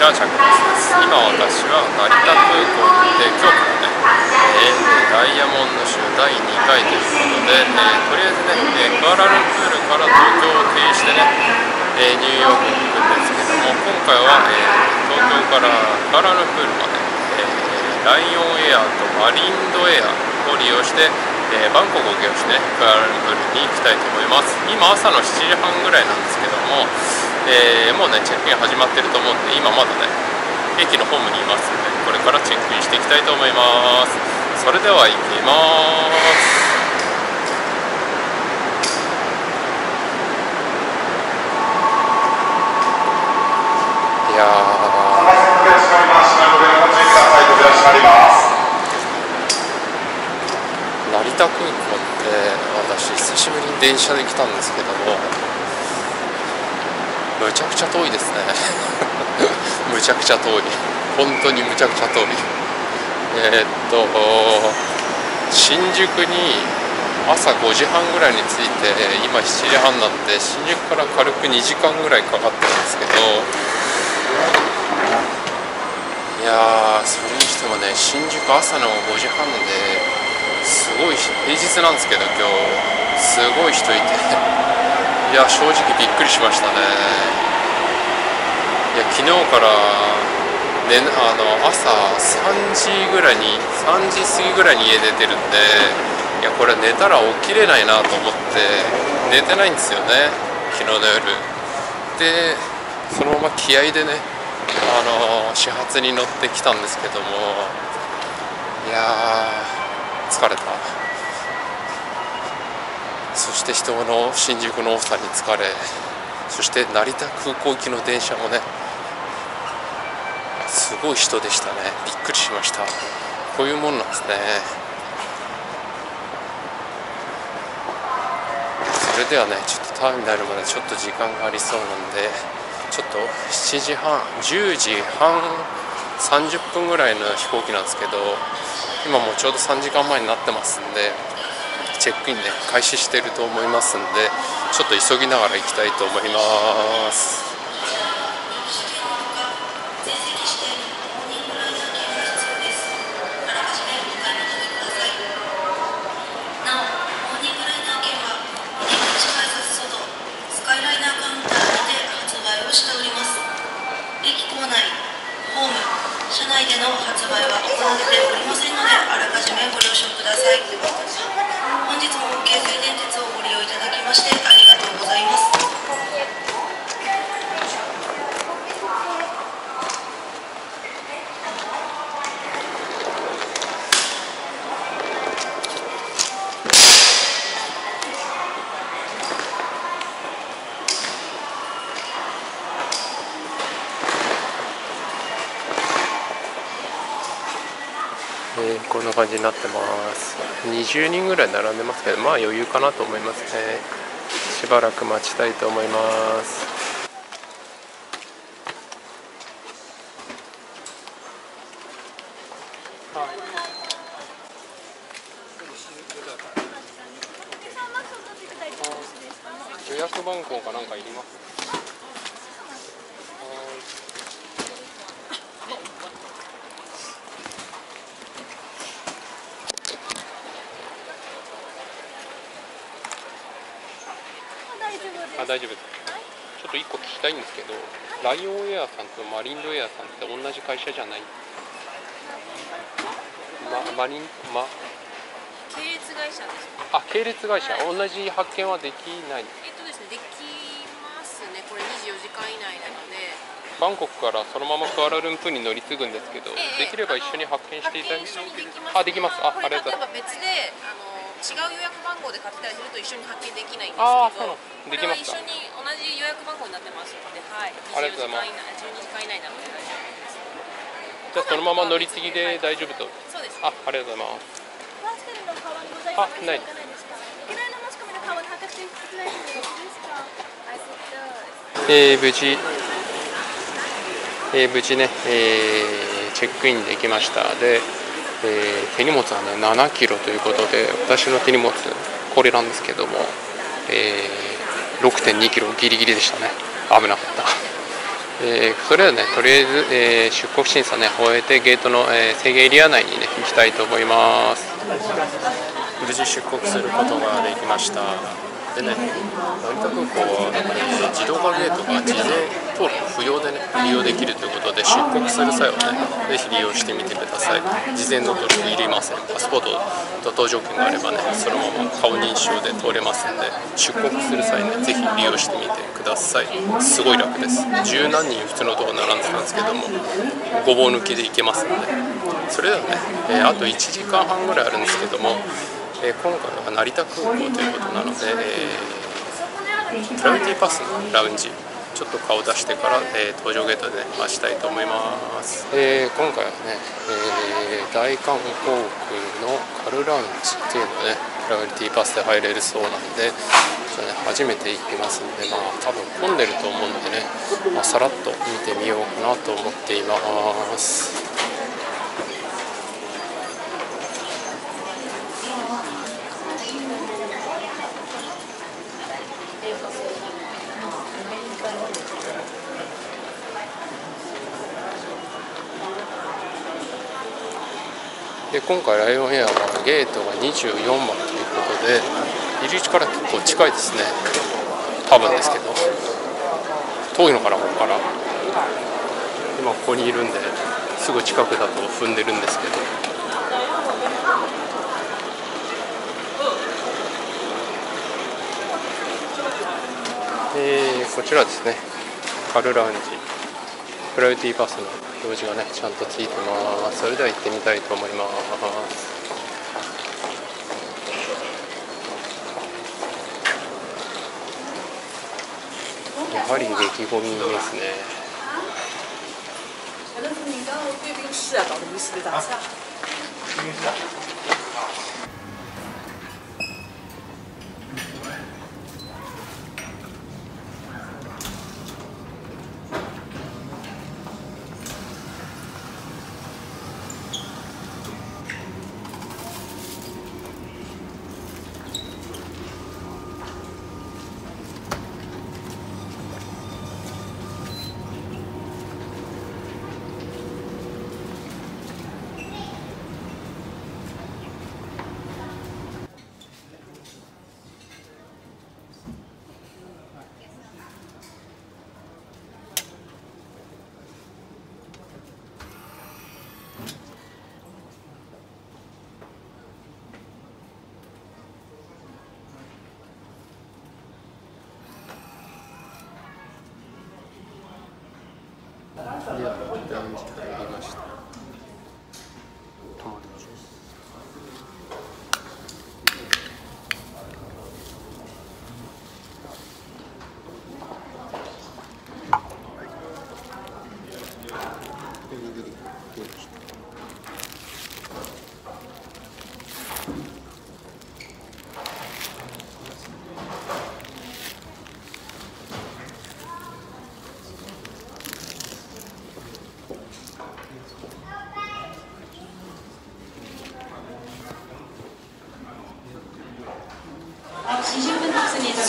ちは、チャックです。今私は成田空港にて、今日からダイヤモンド州第2回ということで、とりあえずね、クアラルンプールから東京を経由してね、ニューヨークに行くんですけども、今回は、東京からクアラルンプールまで、ライオンエアとマリンドエアを利用して、バンコクを経由してね、クアラルンプールに行きたいと思います。今朝の7時半ぐらいなんですけども、もうねチェックイン始まってると思うんで、今まだね駅のホームにいますので、これからチェックインしていきたいと思います。それでは行きまーす。成田空港って私久しぶりに電車で来たんですけども、むちゃくちゃ遠いですねむちゃくちゃ遠い、本当にむちゃくちゃ遠い。新宿に朝5時半ぐらいに着いて、今7時半になって、新宿から軽く2時間ぐらいかかってるんですけど、いやー、それにしてもね、新宿朝の5時半で、すごい平日なんですけど、今日すごい人いて、いや正直びっくりしましたね。いや昨日から、ね、朝3時ぐらいに3時過ぎぐらいに家出てるんで、いやこれ寝たら起きれないなと思って寝てないんですよね、昨日の夜で。そのまま気合でね、始発に乗ってきたんですけども、いやー疲れた。そして人の新宿の多さに疲れ、そして成田空港行きの電車もねすごい人でしたね。びっくりしました。こういうもんなんですね。それではね、ちょっとターミナルまでちょっと時間がありそうなんで、ちょっと7時半10時半30分ぐらいの飛行機なんですけど、今もうちょうど3時間前になってますんで、チェックインね開始してると思いますんで、ちょっと急ぎながら行きたいと思います。こんな感じになってます。20人ぐらい並んでますけど、まあ余裕かなと思いますね。しばらく待ちたいと思います。予約番号かなんかいります。大丈夫です。ちょっと1個聞きたいんですけど、ライオンエアさんとマリンドエアさんって同じ会社じゃない？系列会社です。あ、系列会社、同じ発券はできない。ですね、できますね。これ24時間以内なので。バンコクからそのままクアラルンプールに乗り継ぐんですけど、できれば一緒に発券していただいて。あ、できます。あ、ありがとうございます。違う予約番号で買ってたりすると一緒に発券できないんですけど、これは一緒に同じ予約番号になってますので、はい、12時間以内なので大丈夫です。じゃあそのまま乗り継ぎで大丈夫と。そうです。あ、ありがとうございます。マスクの代わりございます。あ、ない。無事ね、チェックインできました。で手荷物はね7キロということで、私の手荷物これなんですけども、6.2キロギリギリでしたね。危なかったそれではね、とりあえず、出国審査ね終えてゲートの、制限エリア内にね行きたいと思います。無事出国することができました。でね、成田空港は、自動化ゲートが事前登録不要でね利用できるということで、出国する際はねぜひ利用してみてください。事前の登録いりません。パスポートと搭乗券があればねそのまま顔認証で通れますので、出国する際ねぜひ利用してみてください。すごい楽です。十何人普通のとこ並んでたんですけども、ごぼう抜きで行けますので。それではね、あと1時間半ぐらいあるんですけども、今回は成田空港ということなので、プライオリティパスのラウンジちょっと顔出してから、搭乗ゲートで、ね、待ちたいと思います。今回はね、大韓航空のカルラウンジっていうのねプライオリティパスで入れるそうなんで、ちょっとね、初めて行きますんで、まあ多分混んでると思うんでね、まあ、さらっと見てみようかなと思っています。で今回ライオンエアはゲートが24番ということで、入り口から結構近いですね。多分ですけど遠いのかな、ここから。今ここにいるんですぐ近くだと踏んでるんですけど。こちらですね、カルラウンジプライオリティパスの表示がねちゃんとついてます。それでは行ってみたいと思います。やはり激混みですね。いや、ラウンジから入りました。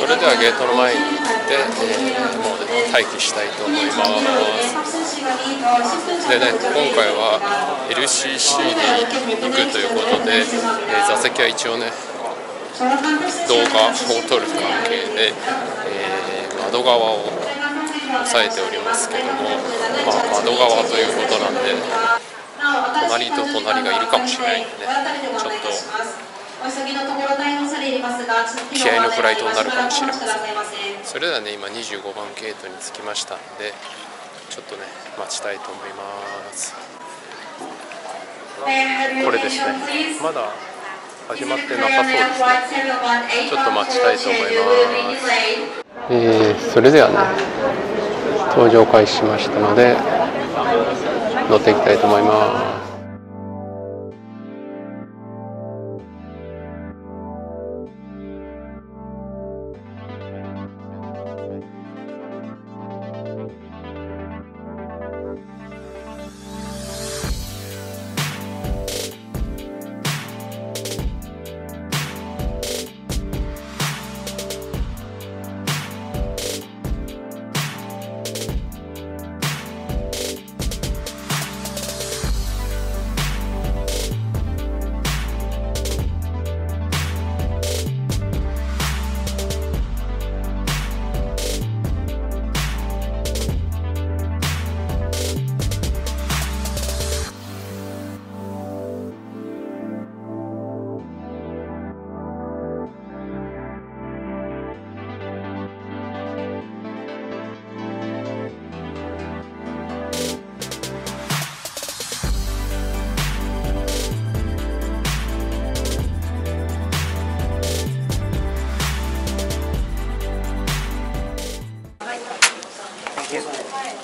それではゲートの前に行って、もうね、待機したいと思います。でね、今回は LCC で行くということで、座席は一応ね、動画を撮る関係で、窓側を押さえておりますけども、まあ、窓側ということなんで、隣と隣がいるかもしれないんでね、ちょっと。気合のフライトになるかもしれません。それではね、今25番ゲートに着きましたんで、ちょっとね待ちたいと思います。これですね、まだ始まってなさそうですね。ちょっと待ちたいと思います。それではね、搭乗開始しましたので乗っていきたいと思います。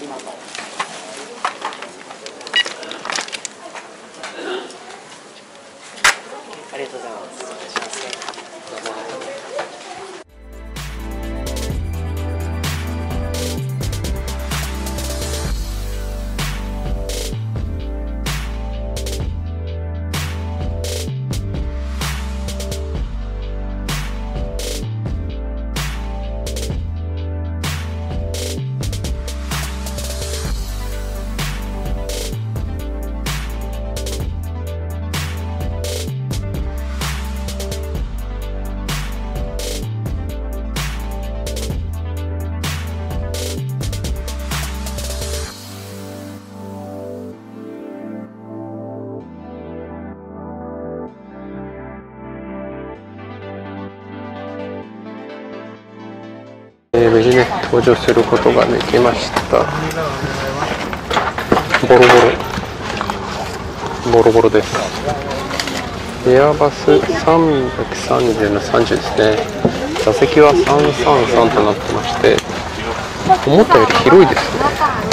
今と。ありがとうございます。どうも。無事ね、登場することができました。ボロボロです。エアバス330の30ですね。座席は333となってまして、思ったより広いですね。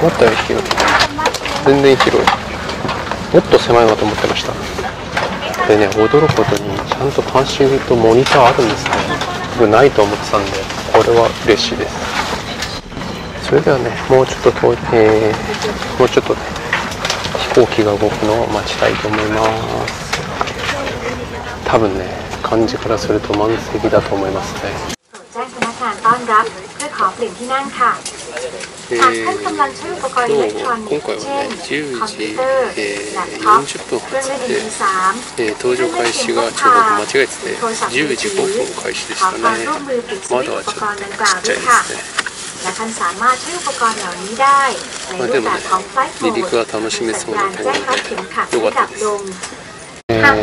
思ったより広い、全然広い。もっと狭いなと思ってました。でね、驚くことにちゃんと単身とモニターあるんですね。僕ないと思ってたんで、これは嬉しいです。それではね、もうちょっと遠い、もうちょっとね、飛行機が動くのを待ちたいと思います。多分ね、感じからすると満席だと思いますね。今回はね、10時40分発で、搭乗開始がちょうど間違えてて、10時5分開始でしたね。窓はちょっとちっちゃいですね。まあでもね、離陸は楽しめそうな感じでよかったです。ปรับ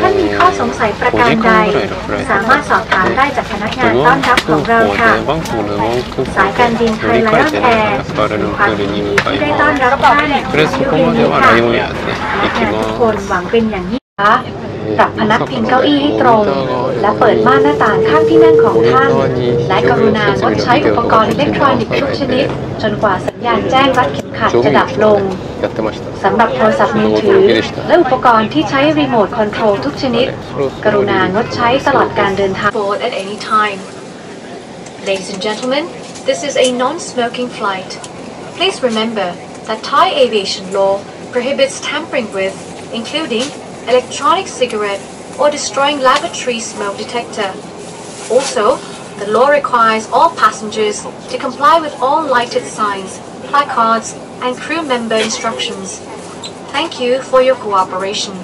พนักพิงเก้าอี้ให้ตรงและเปิดม่านหน้าต่างข้างที่นั่งของท่านและกรุณางดใช้อุปกรณ์อิเล็กทรอนิกส์ทุกชนิดจนกว่าสัญญาณแจ้งรัดเข็มขัดจะดับลงสำหรับโทรศัพท์มือถือและอุปกรณ์ที่ใช้รีโมทคอนโทรลทุกชนิดกรุณางดใช้ตลอดการเดินทาง at any time. Ladies and gentlemen, this is a non-smoking flight. Please remember that Thai aviation law prohibits tampering with, including electronic cigarette or destroying laboratory smoke detector. Also, the law requires all passengers to comply with all lighted signs, placards, and crew member instructions. Thank you for your cooperation.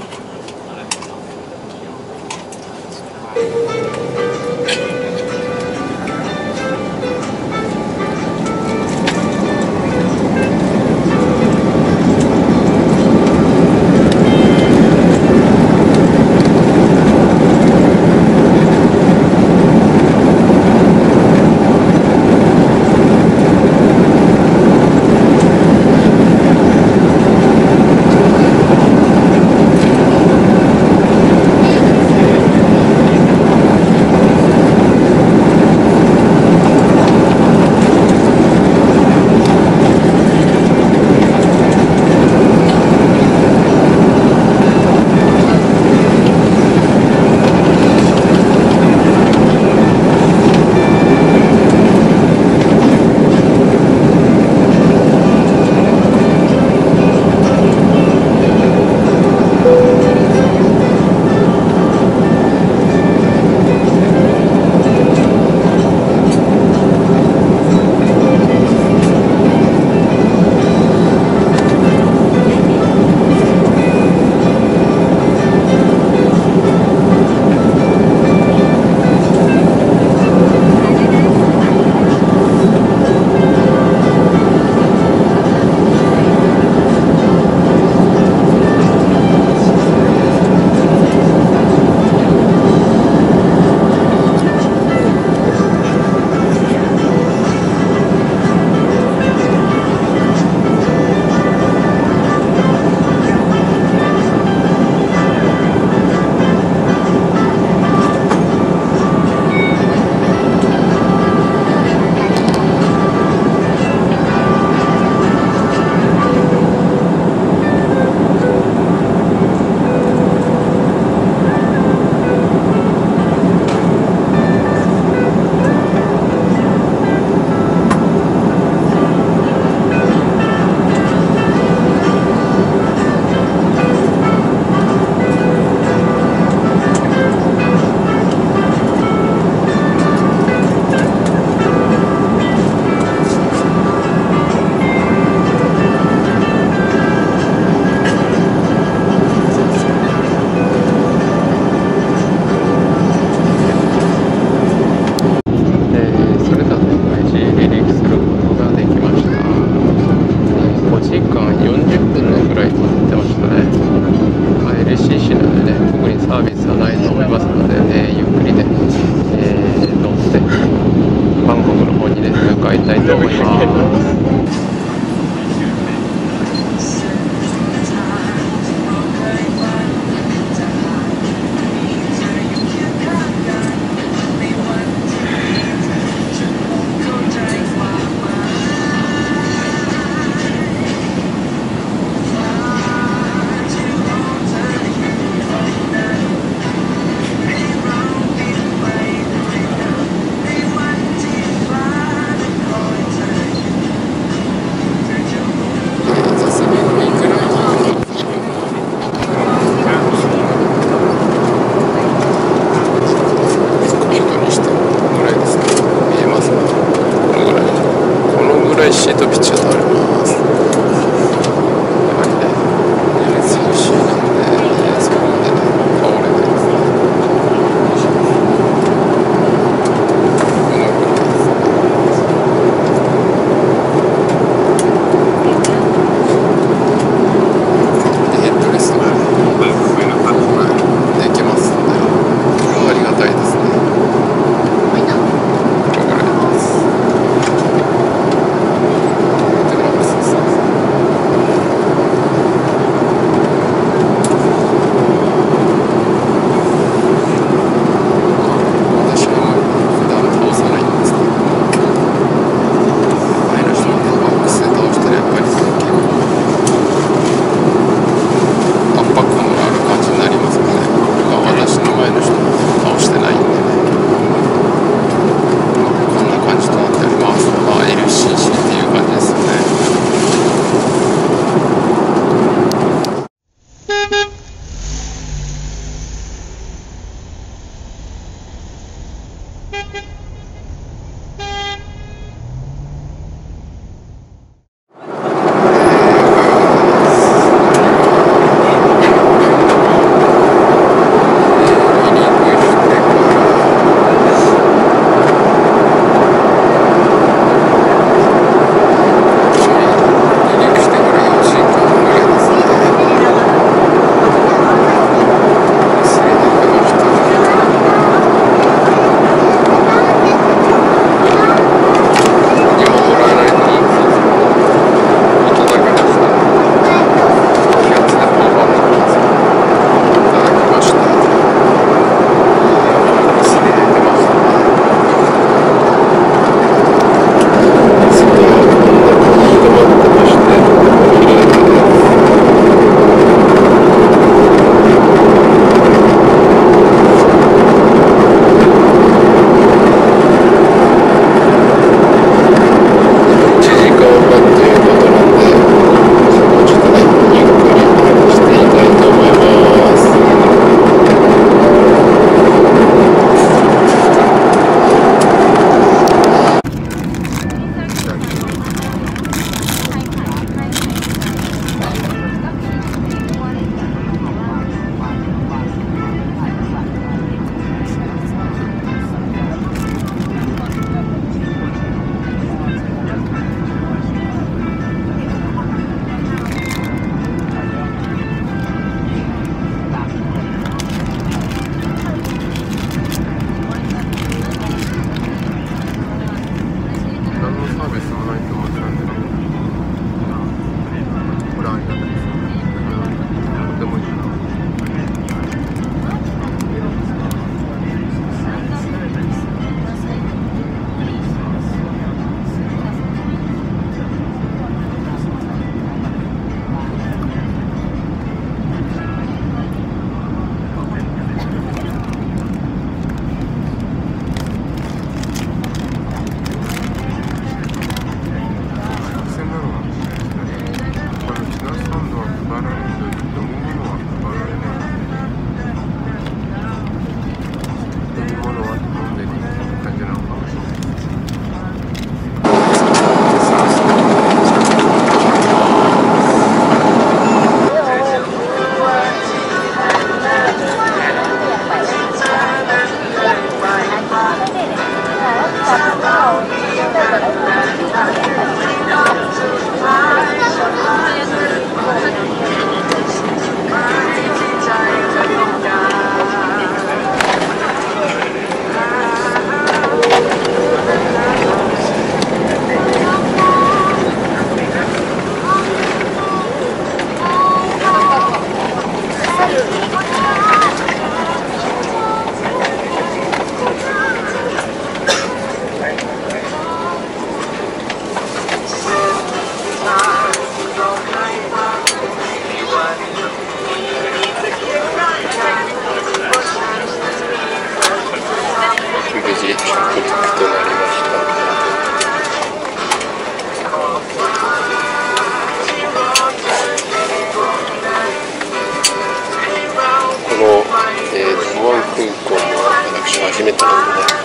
めたので、楽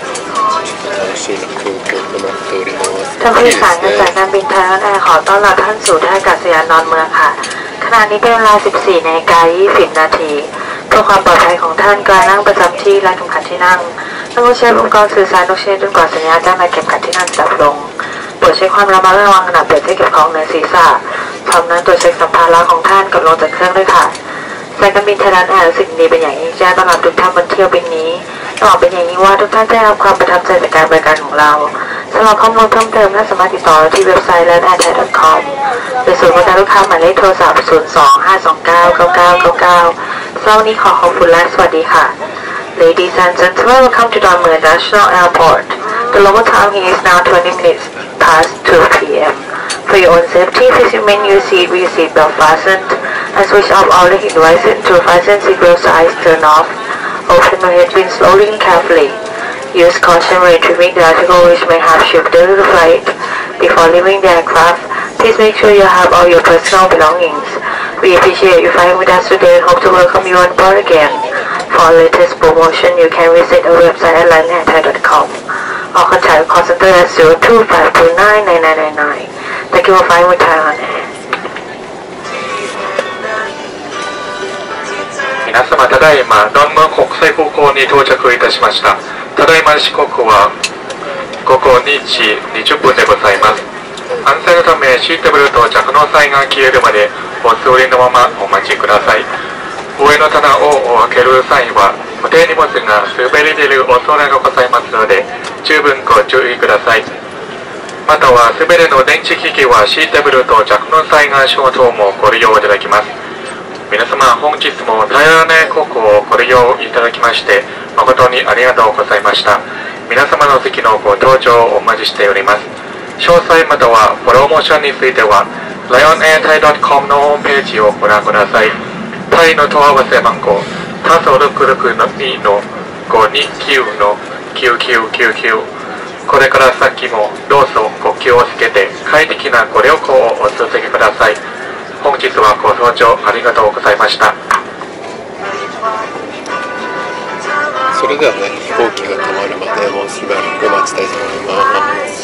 しいな空港となっております。ท่านผู้โดยสารและสายการบินไทยแอร์ขอต้อนรับท่านสู่ท่าอากาศยานดอนเมืองค่ะขณะนี้เป็นเวลา 14:20 นาทีเพื่อความปลอดภัยของท่านกระนั่งประจำที่และเข็มขัดที่นั่งต้องเช็คอุปกรณ์สื่อสารทุกชนิดจนกว่าสัญญาณจะมาเข็มขัดที่นั่งจับลงตรวจเช็คความระมัดระวังขณะเปิดที่เก็บของเหนือศีรษะพร้อมนั้นตรวจเช็คสัมภาระของท่านกับลงจากเครื่องด้วยค่ะสายการบินไทยแอร์รู้สึกดีเป็นอย่างยิ่งแจ้งต้อนรับทุกท่านบนเที่ยวบินนี้ต้องบอกเป็นอย่างยิ่งว่าทุกท่านได้รับความประทับใจจากการบริการของเราสำหรับข้อมูลเพิ่มเติมท่านสามารถติดต่อที่เว็บไซต์ lineairthai.com หรือศูนย์บริการลูกค้าหมายเลขโทรศัพท์ 02-529-9999 เช้านี้ขอขอบคุณและสวัสดีค่ะ Ladies and gentlemen, welcome to Don Mueang International Airport. The local time here is now 20 minutes past 2 p.m. For your own safety, please remain in your seat with your seatbelt fastened and switch off all the heat devices to fasten seatbelt eyes turn off. Open your headwind slowly and carefully. Use caution when retrieving the article which may have shifted to the flight. Before leaving the aircraft, please make sure you have all your personal belongings. We appreciate you flying with us today and hope to welcome you on board again. For our latest promotion, you can visit our website at lineairthai.com.All contact call center at 02-529-9999. Thank you for flying with Thai on air. 皆様ただいまドンムン国際空港に到着いたしました。ただいま時刻は午後2時20分でございます。安全のためシートベルト着の際が消えるまでお座りのままお待ちください。上の棚を開ける際は固定荷物が滑り出る恐れがございますので十分ご注意ください。またはすべての電池機器はシートベルト着の際が消灯もご利用いただきます。皆様本日も平らな航空をご利用いただきまして誠にありがとうございました。皆様の席のご搭乗をお待ちしております。詳細またはプロモーションについては lionairthai.com のホームページをご覧ください。タイの問合わせ番号366-2-529-9999 これから先もどうぞご気をつけて快適なご旅行をお続けください。本日はご搭乗ありがとうございました。それではね、飛行機が止まるまでもうしばらくお待ちたいと思います。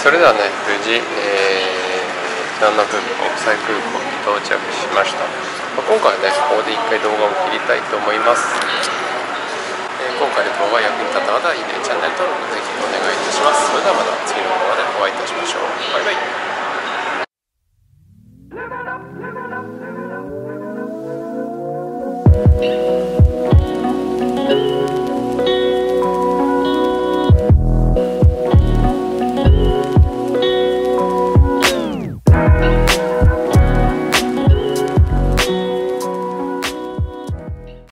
それではね、無事、ナンナ空港、国際空港に到着しました。今回はね、ここで一回動画を切りたいと思います。今回の動画が役に立った方は、いいね、チャンネル登録ぜひお願いいたします。それではまた次の動画でお会いいたしましょう。